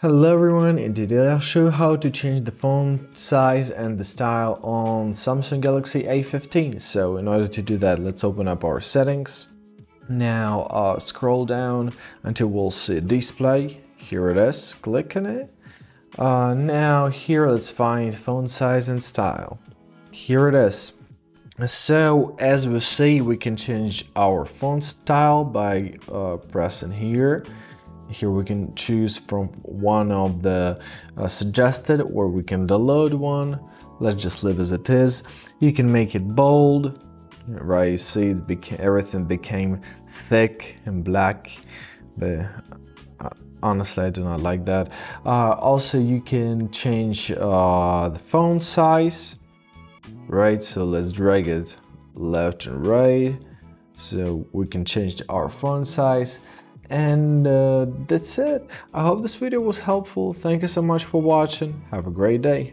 Hello everyone, and today I'll show you how to change the font size and the style on Samsung Galaxy A15. So in order to do that, let's open up our settings. Now scroll down until we'll see display. Here it is, click on it. Now here let's find font size and style. Here it is. So as we see, we can change our font style by pressing here. Here we can choose from one of the suggested, or we can download one. Let's just leave as it is. You can make it bold, right? You see it everything became thick and black, but honestly I do not like that. Also you can change the font size, right? So let's drag it left and right, so we can change our font size. And that's it. I hope this video was helpful. Thank you so much for watching. Have a great day.